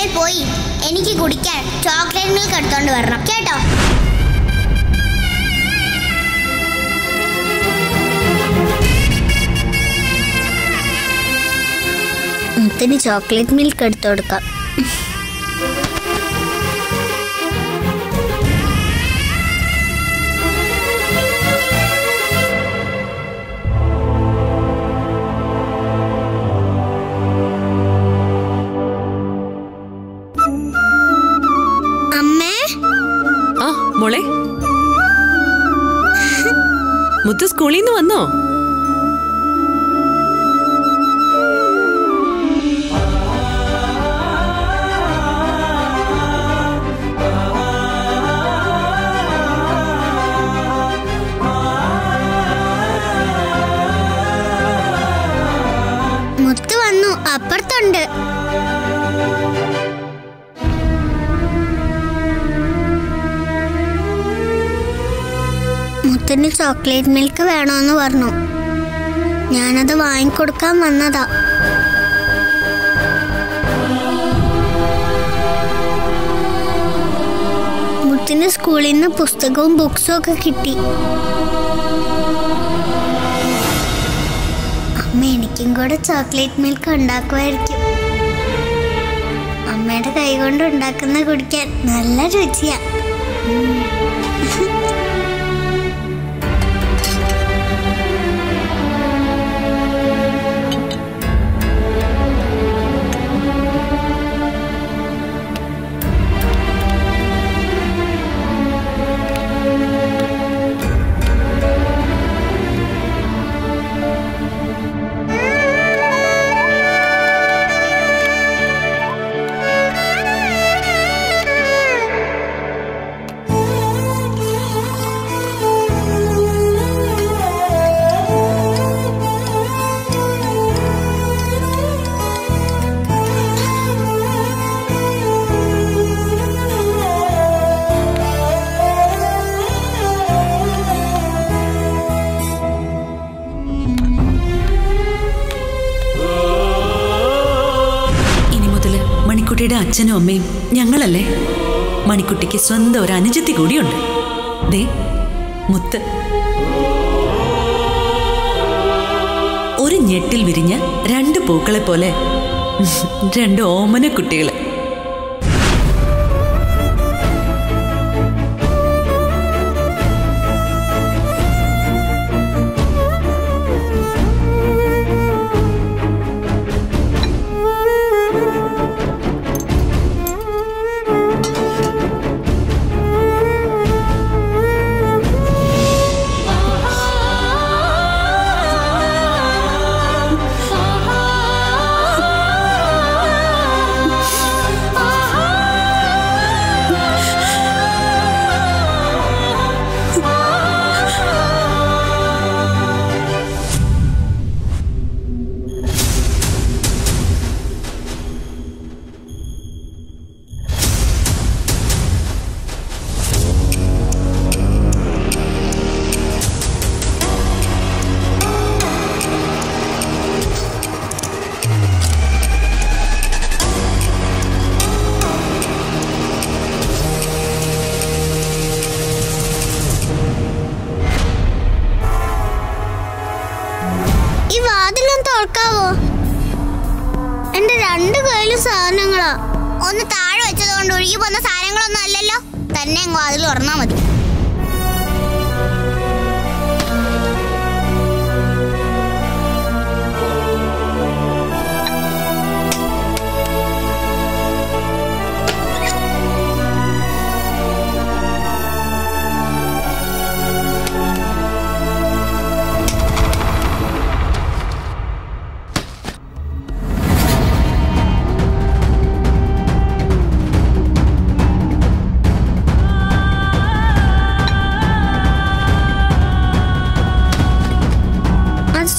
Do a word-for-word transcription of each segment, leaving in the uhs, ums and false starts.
നിങ്ങൾ പോയി എനിക്ക് കുടിക്കാൻ ചോക്ലേറ്റുകൾ എടുത്തോണ്ട് വരണം കേട്ടോ. മുത്തിന് ചോക്ലേറ്റ് മിൽക്ക് എടുത്തു കൊടുക്കാം. മോളെ, മുത്ത് സ്കൂളിൽ നിന്ന് വന്നോ? മുത്ത് വന്നു, അപ്പുറത്തുണ്ട്. മുത്തിന് ചോക്ലേറ്റ് മിൽക്ക് വേണമെന്ന് പറഞ്ഞു. ഞാനത് വാങ്ങിക്കൊടുക്കാൻ വന്നതാ. മുത്തിന് സ്കൂളിൽ നിന്ന് പുസ്തകവും ബുക്സും ഒക്കെ കിട്ടി. അമ്മ എനിക്കും കൂടെ ചോക്ലേറ്റ് മിൽക്ക് ഉണ്ടാക്കുമായിരിക്കും. അമ്മയുടെ കൈ കൊണ്ട് ഉണ്ടാക്കുന്ന കുടിക്കാൻ നല്ല രുചിയാ. അച്ഛനും അമ്മയും ഞങ്ങളല്ലേ. മണിക്കുട്ടിക്ക് സ്വന്തം ഒരു അനുജത്തി കൂടിയുണ്ട്. ദേ മുത്ത്. ഒരു ഞെട്ടിൽ വിരിഞ്ഞ രണ്ട് പൂക്കളെ പോലെ രണ്ട് ഓമന കുട്ടികൾ. ഒന്ന് താഴെ വെച്ചതുകൊണ്ട് ഒഴുകി പോകുന്ന സാധനങ്ങളൊന്നും അല്ലല്ലോ. തന്നെ വാതിൽ തുറന്നാ മതി.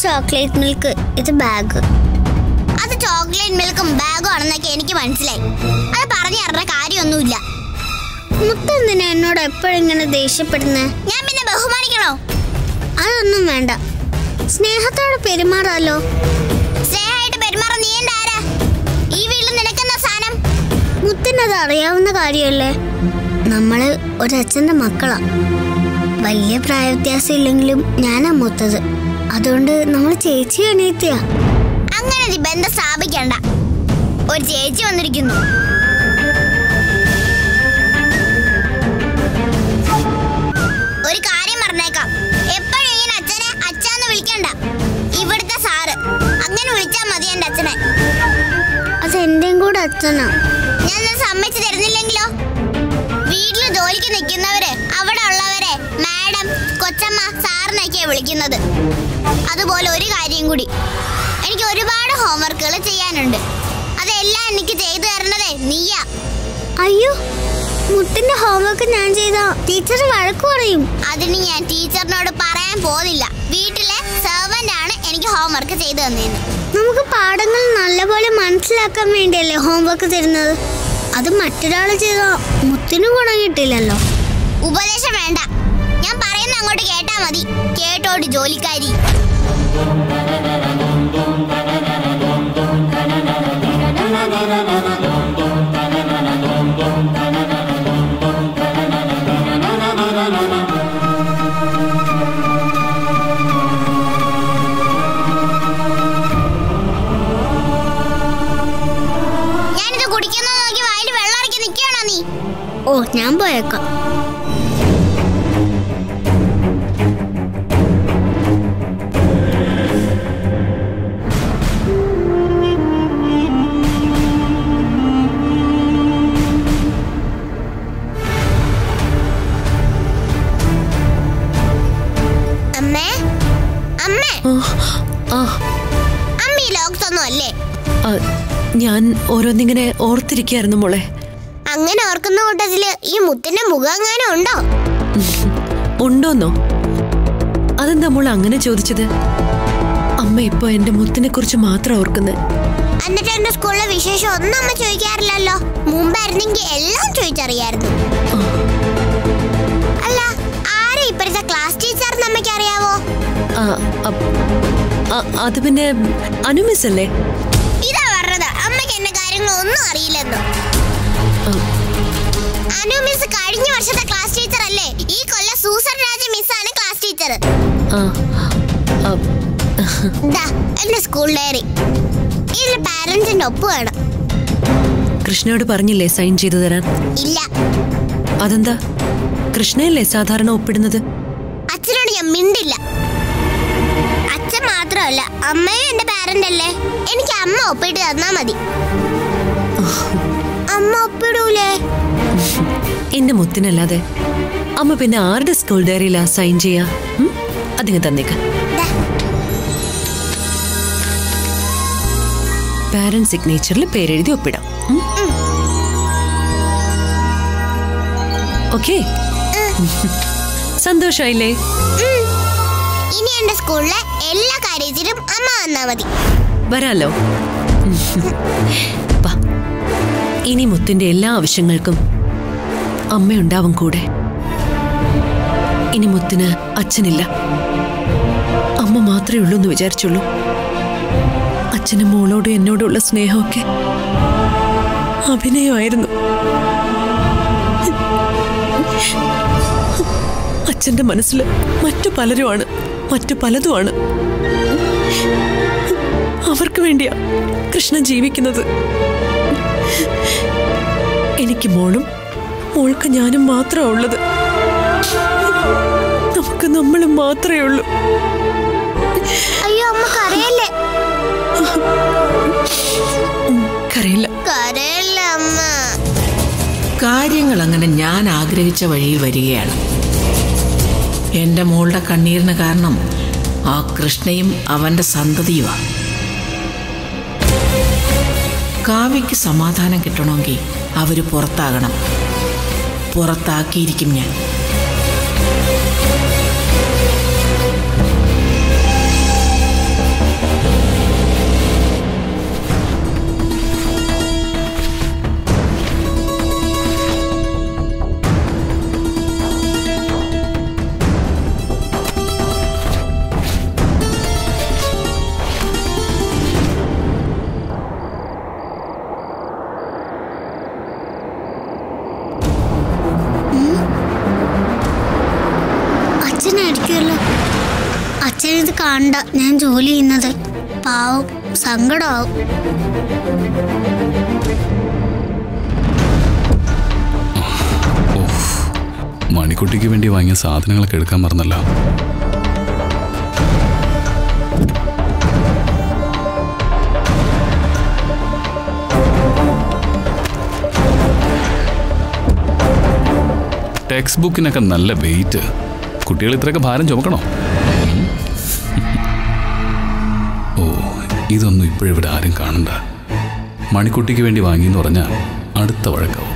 ചോക്ലേറ്റ് മിൽക്ക്, ഇത് ബാഗ്. അത് ചോക്ലേറ്റ് മിൽക്കും ബാഗും ആണെന്നൊക്കെ എനിക്ക് മനസ്സിലായി. അത് പറഞ്ഞു തരുന്ന കാര്യമൊന്നുമില്ല. മുത്ത് എന്തിനാ എന്നോട് എപ്പോഴിങ്ങനെ ദേഷ്യപ്പെടുന്നേ? ഞാൻ പിന്നെ ബഹുമാനിക്കണോ? അതൊന്നും വേണ്ട, സ്നേഹത്തോടെ പെരുമാറാലോ. സ്നേഹമായിട്ട് പെരുമാറാൻ നീ എന്താ? ഈ വീട്ടിൽ നിനക്കെന്ന സാധനം? അത് അറിയാവുന്ന കാര്യമല്ലേ? നമ്മൾ ഒരച്ഛൻ്റെ മക്കളാ. വലിയ പ്രായവ്യത്യാസം ഇല്ലെങ്കിലും ഞാനാ മൂത്തത്. അതുകൊണ്ട് നമ്മൾ ചേച്ചി എണീത്തിയ. അങ്ങനെ ഒരു ബന്ധം സ്ഥാപിക്കണ്ട. ഒരു ചേച്ചി വന്നിരിക്കുന്നു. ഒരു കാര്യം പറഞ്ഞേക്കാം, എപ്പോഴെങ്കിലും അച്ഛനെ അച്ഛാന്ന് വിളിക്കണ്ട. ഇവിടുത്തെ സാറ് അങ്ങനെ വിളിച്ചാൽ മതി എൻ്റെ അച്ഛനെ. അതെന്റെയും കൂടെ അച്ഛനാ. ഞാൻ സമ്മതിച്ചു തരുന്നില്ലെങ്കിലോ? വീട്ടില് ജോലിക്ക് നിൽക്കുന്നവര്, അവിടെ ഉള്ളവരെ മാഡം, കൊച്ചമ്മ, സാറിനൊക്കെയാ വിളിക്കുന്നത്. അതുപോലെ ഒരു കാര്യം കൂടി, എനിക്ക് ഒരുപാട് ഹോംവർക്കുകൾ ചെയ്യാനുണ്ട്. അതെല്ലാം എനിക്ക് ചെയ്തു തരണതേ നീയാ. അയ്യോ, മുത്തിന്റെ ഹോംവർക്ക് ഞാൻ ചെയ്താ ടീച്ചർ വഴക്ക് പറയും. അതിന് ഞാൻ ടീച്ചറിനോട് പറയാൻ പോകുന്നില്ല. വീട്ടിലെ സെർവന്റ് ആണ് എനിക്ക് ഹോംവർക്ക് ചെയ്തു തന്നേന്ന്. നമുക്ക് പാഠങ്ങൾ നല്ലപോലെ മനസ്സിലാക്കാൻ വേണ്ടിയല്ലേ ഹോംവർക്ക് തരുന്നത്. അത് മറ്റൊരാൾ ചെയ്ത മുത്തിനും ഗുണം കിട്ടില്ലല്ലോ. ഉപദേശം വേണ്ട, ഞാൻ പറയുന്ന അങ്ങോട്ട് കേട്ടാ മതി. കേട്ടോട് ജോലിക്കാരി. ഓ, ഞാൻ പോയേക്കാം. അമ്മേ, അമ്മേ, അമ്മീ ലോക്സ് ഒന്നും അല്ലേ? ഞാൻ ഓരോന്നിങ്ങനെ ഓർത്തിരിക്കായിരുന്നു മോളെ. അങ്ങനെ ഓർക്കുന്ന കൂട്ടത്തില് ഈ മുത്തിന്റെ മുഖാങ്ങനെ ഉണ്ടോ? ഉണ്ടോന്നോ? അതെന്താ മോൾ അങ്ങനെ ചോദിച്ചത്? അമ്മ ഇപ്പൊ എന്റെ മുത്തിനെ കുറിച്ച് മാത്രം ഓർക്കുന്നത്. എന്നിട്ട് എന്റെ സ്കൂളിലെ വിശേഷം ഒന്നും അമ്മ ചോദിക്കാറില്ലല്ലോ. മുമ്പായിരുന്നെങ്കിൽ എല്ലാം ചോദിച്ചറിയായിരുന്നു. അല്ല, ആരെ ഇപ്പോഴത്തെ ക്ലാസ് ടീച്ചർ അമ്മയ്ക്ക് അറിയാവോ? അത് പിന്നെ അനുമിസ് അല്ലേ? ഇതാ പറഞ്ഞത്, അമ്മയ്ക്ക് എന്റെ കാര്യങ്ങളൊന്നും അറിയില്ലെന്നു. അനു മിസ് കഴിഞ്ഞ വർഷത്തെ ക്ലാസ് ടീച്ചർ അല്ലേ? ഈ കൊല്ലം സൂസൻ രാജ മിസ്സാണ് ക്ലാസ് ടീച്ചർ. എന്റെ സ്കൂൾ ഡയറി, ഇതിൽ പാരന്റ്സിന്റെ ഒപ്പ് വേണം. കൃഷ്ണയോട് പറഞ്ഞില്ലേ സൈൻ ചെയ്തു തരാൻ? ഇല്ല. അതെന്താ? കൃഷ്ണയല്ലേ സാധാരണ ഒപ്പിടുന്നത്. അച്ഛനോട് ഞാൻ മിണ്ടില്ല. അച്ഛൻ മാത്രമല്ല, അമ്മയും എന്റെ പാരന്റ് അല്ലേ? എനിക്ക് അമ്മ ഒപ്പിട്ട് തന്നാ മതി. അമ്മ ഒപ്പിടൂലേ? എന്റെ മുത്തിനല്ലാതെ അമ്മ പിന്നെ ആരുടെ സ്കൂൾ ഡയറിയിലാ സൈൻ ചെയ്യാ? അതിങ്ങ് തന്നേക്കാം. പാരന്റ് സിഗ്നേച്ചറിൽ പേരെഴുതി ഒപ്പിടാം. ഓക്കെ, സന്തോഷായില്ലേ? ഇനി എന്റെ സ്കൂളിലെ എല്ലാ കാര്യത്തിലും അമ്മ വന്നാ മതി. വരാലോ. ഇനി മുത്തിന്റെ എല്ലാ ആവശ്യങ്ങൾക്കും അമ്മയുണ്ടാവും കൂടെ. ഇനി മുത്തിന് അച്ഛനില്ല, അമ്മ മാത്രമേ ഉള്ളൂ എന്ന് വിചാരിച്ചുള്ളൂ. അച്ഛന് മോളോടും എന്നോടുള്ള സ്നേഹമൊക്കെ അഭിനയമായിരുന്നു. അച്ഛൻ്റെ മനസ്സിൽ മറ്റു പലരുമാണ്, മറ്റു പലതുമാണ്. അവർക്ക് വേണ്ടിയാ കൃഷ്ണൻ ജീവിക്കുന്നത്. എനിക്ക് മോളും മോൾക്ക് ഞാനും മാത്രമേ ഉള്ളത്. നമുക്ക് നമ്മൾ മാത്രമേ ഉള്ളൂ. അയ്യോ, അമ്മ കരയല്ലേ. കരയില്ല, കരയില്ല അമ്മ. കാര്യങ്ങൾ അങ്ങനെ ഞാൻ ആഗ്രഹിച്ച വഴിയിൽ വരികയാണ്. എൻ്റെ മോളുടെ കണ്ണീരിന് കാരണം ആ കൃഷ്ണയും അവൻ്റെ സന്തതിയുമാണ്. കാവ്യയ്ക്ക് സമാധാനം കിട്ടണമെങ്കിൽ അവർ പുറത്താകണം. പുറത്താക്കിയിരിക്കും ഞാൻ. അച്ഛൻ ഇത് കണ്ട ഞാൻ ജോലി ചെയ്യുന്നത്. പാവം, സങ്കടമാവും. മണിക്കുട്ടിക്ക് വേണ്ടി വാങ്ങിയ സാധനങ്ങളൊക്കെ എടുക്കാൻ മറന്നല്ലോ. ടെക്സ്റ്റ് ബുക്കിനൊക്കെ നല്ല വെയിറ്റ്. കുട്ടികൾ ഇത്രയൊക്കെ ഭാരം ചുമക്കണോ? ഓ, ഇതൊന്നും ഇപ്പോഴിവിടെ ആരും കാണണ്ട. മണിക്കുട്ടിക്ക് വേണ്ടി വാങ്ങിയെന്ന് പറഞ്ഞാൽ അടുത്ത വഴക്കാവും.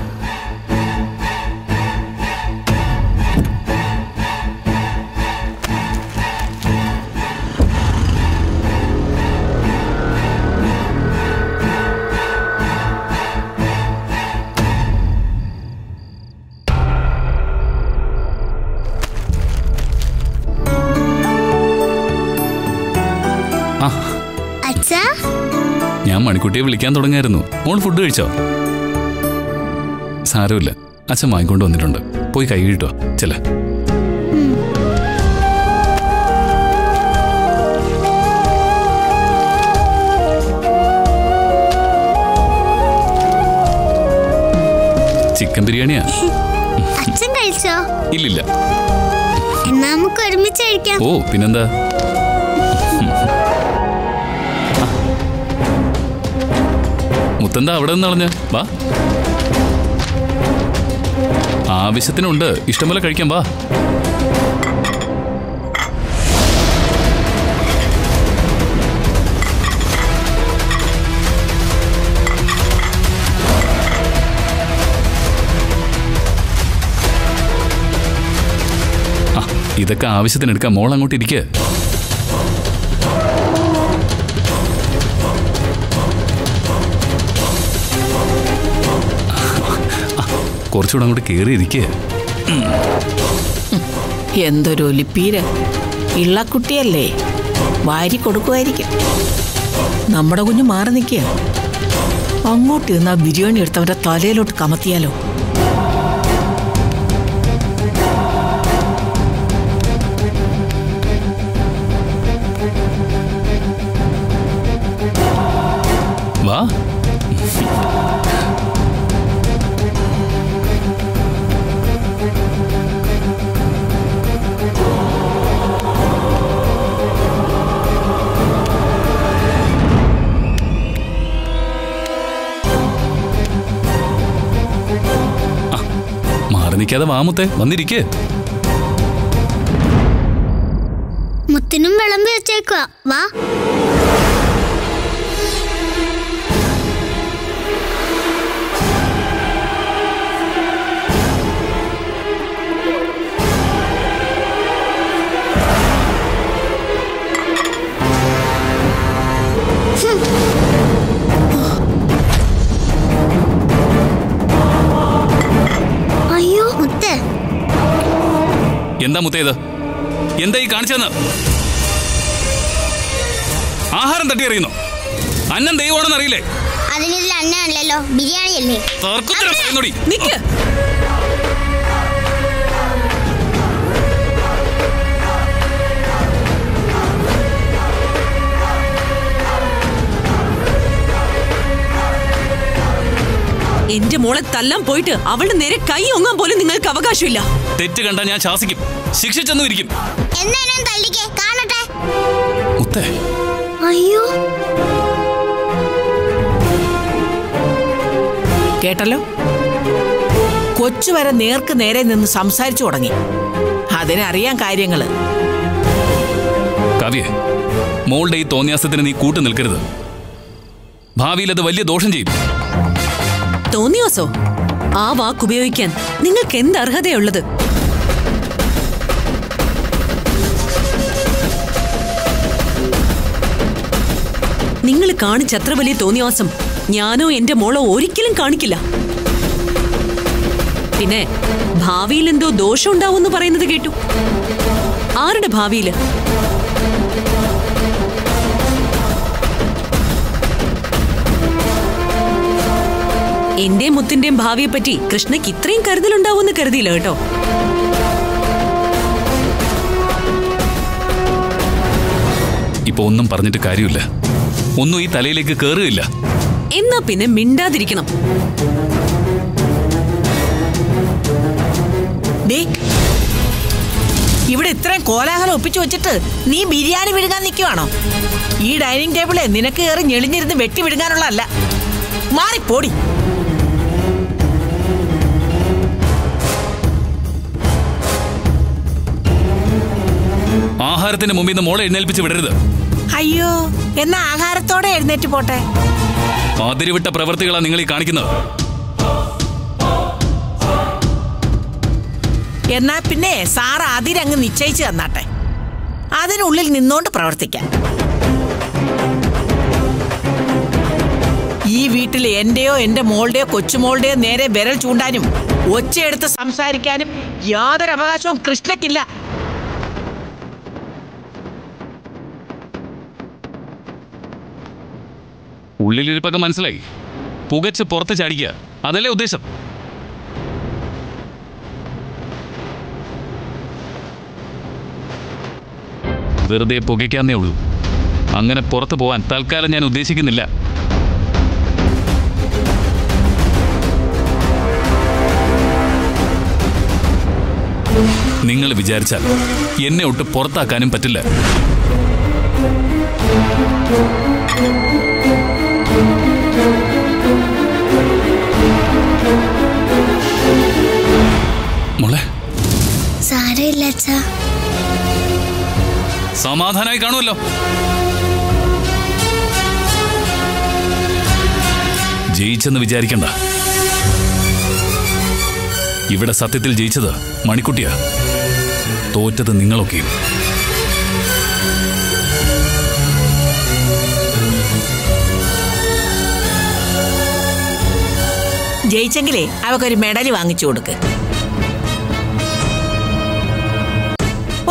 ഞാൻ മണിക്കുട്ടിയെ വിളിക്കാൻ തുടങ്ങായിരുന്നു. മോൾ ഫുഡ് കഴിച്ചോ? സാരമില്ല, അച്ഛൻ വാങ്ങിക്കൊണ്ട് വന്നിട്ടുണ്ട്. പോയി കൈ കിട്ടോ. ചെല ചിക്കൻ ബിരിയാണിയാ. അച്ഛൻ കഴിച്ചോ? ഇല്ലില്ല. എന്നാ നമുക്ക് ഒരുമിച്ച് കഴിക്കാം. ഓ പിന്നെന്താ. മുത്തന്താ അവിടെ നിന്ന് കളഞ്ഞ. വാ, ആവശ്യത്തിനുണ്ട്. ഇഷ്ടം പോലെ കഴിക്കാം. വാ. ആ, ഇതൊക്കെ ആവശ്യത്തിനെടുക്കാം. മോൾ അങ്ങോട്ട് ഇരിക്കുക. കുറച്ചുകൂടെ അങ്ങോട്ട് കയറിയിരിക്കുക. എന്തൊരു ഒലിപ്പീര്. ഇള്ളക്കുട്ടിയല്ലേ, വാരി കൊടുക്കുമായിരിക്കും. നമ്മുടെ കുഞ്ഞ് മാറി നിൽക്കുക. അങ്ങോട്ട് ഇരുന്ന് ആ ബിരിയാണി എടുത്ത് അവൻ്റെ തലയിലോട്ട് കമത്തിയാലോ. വാ. ിക്കാതെ വാമുത്തെ വന്നിരിക്കേ. മുത്തിനും വിളമ്പി വെച്ചേക്കുക. വാ. എന്താ മുത്തേ ഇത്? എന്താ ഈ കാണിച്ചെന്ന്? ആഹാരം തട്ടി എറിയുന്നു. അന്നം ദൈവമാണെന്ന് അറിയില്ലേ? അന്നല്ലോ ബിരിയാണിയല്ലേ. എന്റെ മോളെ തല്ലാൻ പോയിട്ട് അവളുടെ നേരെ കൈ ഒങ്ങാൻ പോലും നിങ്ങൾക്ക് അവകാശമില്ല. തെറ്റ് കണ്ടാൽ ഞാൻ ശാസിക്കും, ശിക്ഷിച്ചെന്നും ഇരിക്കും. കേട്ടല്ലോ, കൊച്ചു വരെ നേർക്ക് നേരെ നിന്ന് സംസാരിച്ചു തുടങ്ങി. അതിനറിയാൻ കാര്യങ്ങള്. കവ്യേ, മോളുടെ ഈ തോന്നിയാസത്തിന് നീ കൂട്ടു നിൽക്കരുത്. ഭാവിയിൽ അത് വലിയ ദോഷം ചെയ്യും. തോന്നിയോസോ? ആ വാക്ക് ഉപയോഗിക്കാൻ നിങ്ങൾക്ക് എന്ത് അർഹതയുള്ളത്? നിങ്ങൾ കാണിച്ചത്ര വലിയ തോന്നിയാസം ഞാനോ എന്റെ മോളോ ഒരിക്കലും കാണിക്കില്ല. പിന്നെ ഭാവിയിൽ എന്തോ ദോഷം ഉണ്ടാവുമെന്ന് പറയുന്നത് കേട്ടു. ആരുടെ ഭാവിയില്? എന്റെയും മുത്തിന്റെയും ഭാവിയെ പറ്റി കൃഷ്ണയ്ക്ക് ഇത്രയും കരുതലുണ്ടാവുമെന്ന് കരുതിയില്ല കേട്ടോ. ഇപ്പൊ ഒന്നും പറഞ്ഞിട്ട് കാര്യമില്ല, ഒന്നും ഈ തലയിലേക്ക് കേറുകയില്ല. എന്നാ പിന്നെ മിണ്ടാതിരിക്കണം. ഇവിടെ ഇത്രയും കോലാഹലം ഒപ്പിച്ചു വെച്ചിട്ട് നീ ബിരിയാണി വിഴുങ്ങാൻ നിൽക്കുവാണോ? ഈ ഡൈനിങ് ടേബിളെ നിനക്ക് കയറി ഞെളിഞ്ഞിരുന്ന് വെട്ടി വിഴുങ്ങാനുള്ളതല്ല. മാറിപ്പോടി. ആഹാരത്തിന്റെ മുമ്പിൽ നിന്ന് മോളെ എഴുന്നേൽപ്പിച്ച് വിടരുത്. അയ്യോ, എന്നാ ആഹാരത്തോടെ എഴുന്നേറ്റ് പോട്ടെ. അതിരുവിട്ട പ്രവൃത്തികളാണ് നിങ്ങൾ ഈ കാണിക്കുന്നത്. എന്നാ പിന്നെ സാർ അതിരങ്ങ് നിശ്ചയിച്ചു തന്നാട്ടെ, അതിനുള്ളിൽ നിന്നോണ്ട് പ്രവർത്തിക്കാൻ. ഈ വീട്ടിൽ എന്റെയോ എന്റെ മോളുടെയോ കൊച്ചുമോളുടെയോ നേരെ വിരൽ ചൂണ്ടാനും ഒച്ചയെടുത്ത് സംസാരിക്കാനും യാതൊരു അവകാശവും കൃഷ്ണക്കില്ല. ഉള്ളിലിരിപ്പൊക്കെ മനസ്സിലായി, പുകച്ച് പുറത്ത് ചാടിക്കുക, അതല്ലേ ഉദ്ദേശം. വെറുതെ പുകയ്ക്കാന്നേ ഉള്ളൂ, അങ്ങനെ പുറത്തു പോകാൻ തൽക്കാലം ഞാൻ ഉദ്ദേശിക്കുന്നില്ല. നിങ്ങൾ വിചാരിച്ചാൽ എന്നെ ഒട്ട് പുറത്താക്കാനും പറ്റില്ല. മോളെ സാരമില്ല, സമാധാനമായി കാണുമല്ലോ. ജയിച്ചെന്ന് വിചാരിക്കണ്ട, ഇവിടെ സത്യത്തിൽ ജയിച്ചത് മണിക്കുട്ടിയാ, തോറ്റത് നിങ്ങളൊക്കെയും. ജയിച്ചെങ്കിലേ അവക്കൊരു മെഡൽ വാങ്ങിച്ചു കൊടുക്ക്.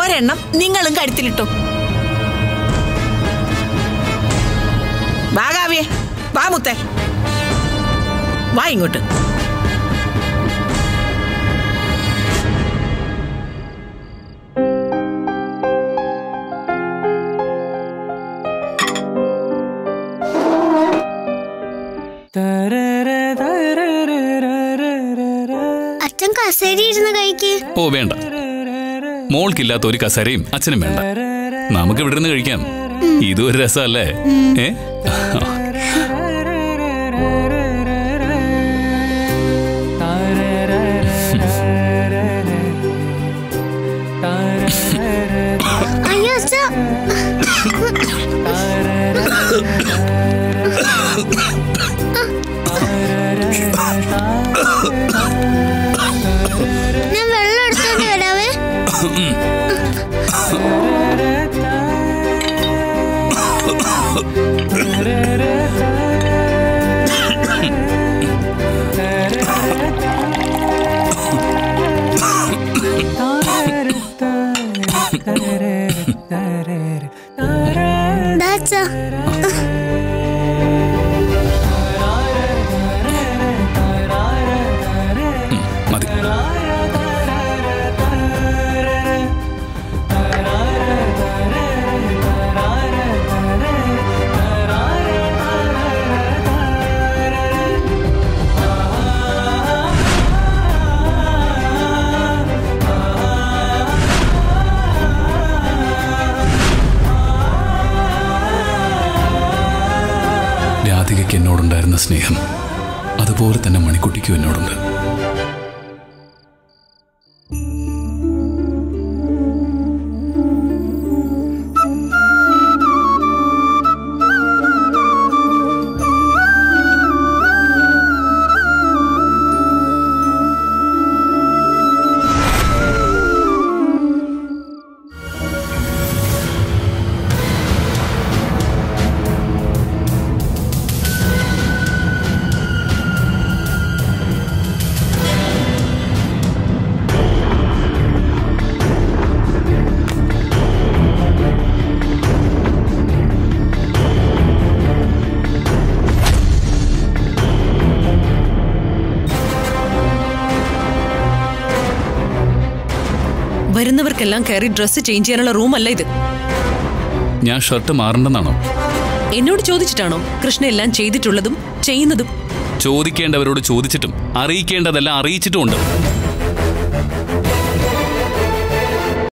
ഒരെണ്ണം നിങ്ങളും കഴുത്തിലിട്ടു. വാ കാവ്യേ, വാ മുത്തേ, വാ ഇങ്ങോട്ട്. അച്ഛൻ കസേരയിരുന്ന് കഴിക്ക്. ഓ വേണ്ട, മോൾക്കില്ലാത്ത ഒരു കസേരയും അച്ഛനും വേണ്ട, നമുക്ക് ഇവിടെ നിന്ന് കഴിക്കാം. ഇതും ഒരു രസമല്ലേ? ഏ എന്നോടുണ്ടായിരുന്ന സ്നേഹം അതുപോലെ തന്നെ മണിക്കുട്ടിക്കും എന്നോടുണ്ട്. വരുന്നവർക്കെല്ലാം കയറി ഡ്രസ്സ് ചേഞ്ച് ചെയ്യാനുള്ള റൂമല്ല ഇത്. ഞാൻ ഷർട്ട് മാറണ്ടെന്നാണോ എന്നോട് ചോദിച്ചിട്ടാണോ കൃഷ്ണ എല്ലാം ചെയ്തിട്ടുള്ളതും ചെയ്യുന്നതും? ചോദിക്കേണ്ടവരോട് ചോദിച്ചിട്ടും അറിയിക്കേണ്ടതെല്ലാം അറിയിച്ചിട്ടുമുണ്ട്.